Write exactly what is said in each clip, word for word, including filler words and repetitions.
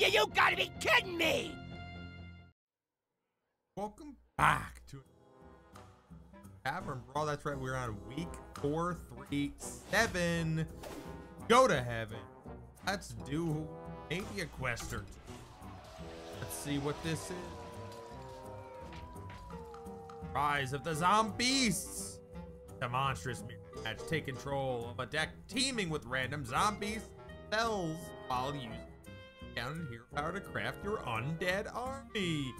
You, you gotta be kidding me! Welcome back to Cavern Brawl. That's right, we're on week four, three, seven. Go to heaven. Let's do maybe a quest or two. Let's see what this is. Rise of the Zombies. The monstrous match. Take control of a deck teeming with random zombies, spells, while using down here power to craft your undead army.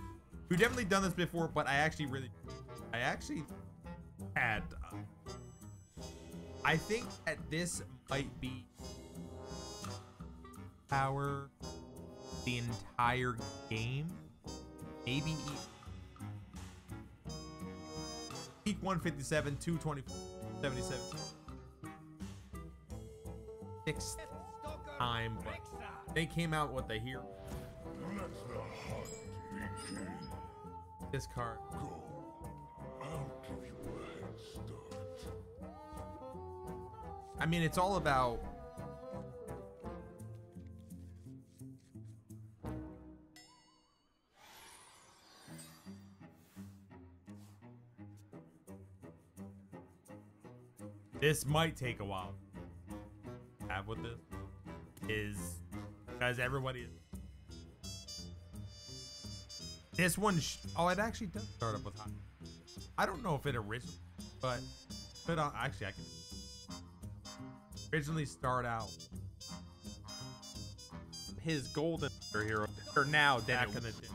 We've definitely done this before, but I actually really, I actually had, uh, I think that this might be power the entire game, maybe even. Peak one fifty-seven, two twenty-four, seventy-seven, sixth time, but they came out with the hero. This card. Go. Out of your head start. I mean, it's all about this might take a while. Have what this is, because everybody is. This one, sh oh, it actually does start up with hot. I don't know if it originally, but put on. Actually, I can originally start out his golden hero or now back in the day.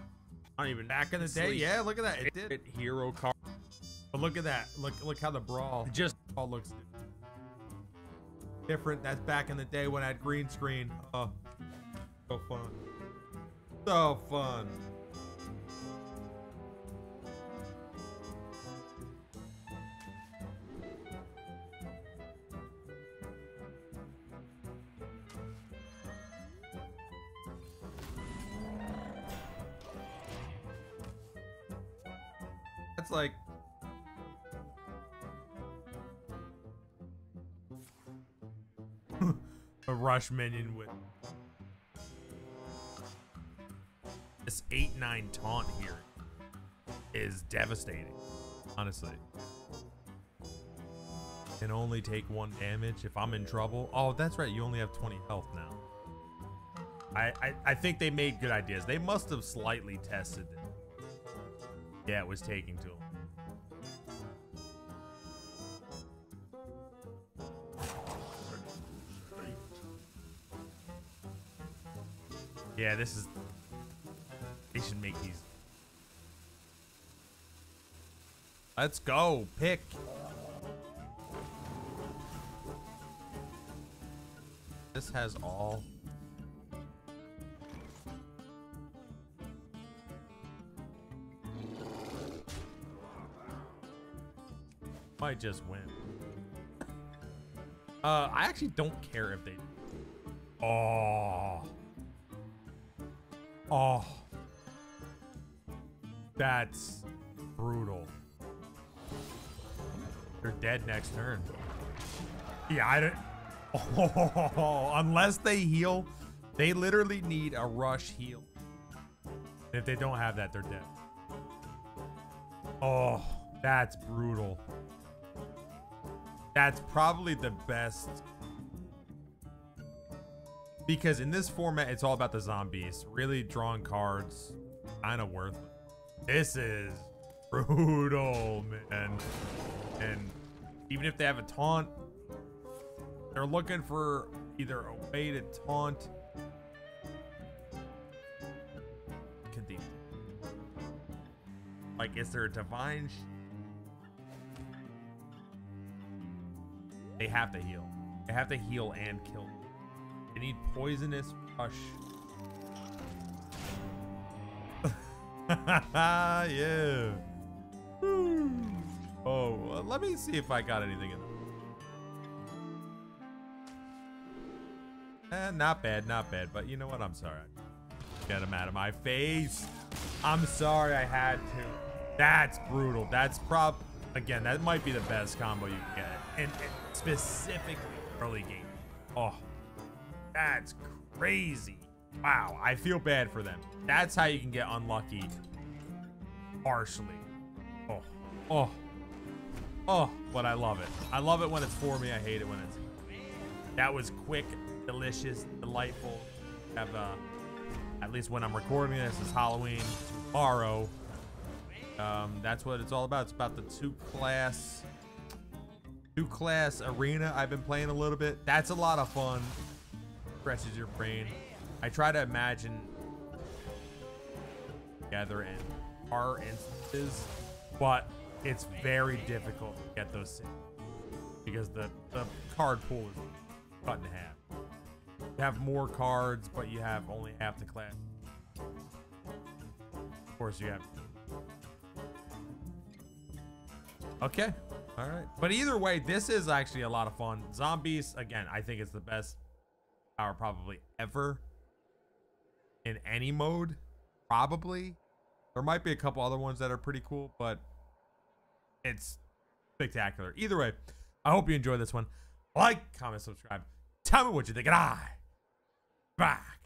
Not even back in the day. Yeah, look at that. It did it hero card. But look at that. Look, look how the brawl just all looks different. That's back in the day when I had green screen. Oh, so fun. So fun. That's like a rush minion with this eight nine taunt here is devastating, honestly. Can only take one damage if I'm in trouble. Oh, that's right. You only have twenty health now. I, I, I think they made good ideas. They must have slightly tested it. Yeah, it was taking too long. Yeah, this is. They should make these. Let's go, pick. This has all. Might just win. Uh, I actually don't care if they. Oh. Oh. That's brutal. They're dead next turn. Yeah, I don't. Oh, unless they heal, they literally need a rush heal. If they don't have that, they're dead. Oh, that's brutal. That's probably the best, because in this format, it's all about the zombies. Really drawing cards, kind of worthless. This is brutal, man. And even if they have a taunt, they're looking for either a way to taunt. Could they, like, is there a divine? Sh They have to heal. They have to heal and kill. They need poisonous rush. Yeah. Woo. Oh, uh, let me see if I got anything in there. Eh, not bad, not bad. But you know what? I'm sorry. Get him out of my face. I'm sorry I had to. That's brutal. That's prob. Again, that might be the best combo you can get. And, and specifically early game. Oh, that's crazy. Wow, I feel bad for them. That's how you can get unlucky partially. Oh, oh, oh, but I love it. I love it when it's for me. I hate it when it's... That was quick, delicious, delightful. Have, uh, at least when I'm recording this, it's Halloween tomorrow. Um, that's what it's all about. It's about the two class, two class arena. I've been playing a little bit. That's a lot of fun. Stretches your brain. I try to imagine together in our instances, but it's very difficult to get those things because the, the card pool is cut in half. You have more cards, but you have only half the class. Of course, you have. Okay, all right. But either way, this is actually a lot of fun. Zombies, again, I think it's the best power probably ever in any mode. Probably. There might be a couple other ones that are pretty cool, but it's spectacular. Either way, I hope you enjoyed this one. Like, comment, subscribe. Tell me what you think, and I back.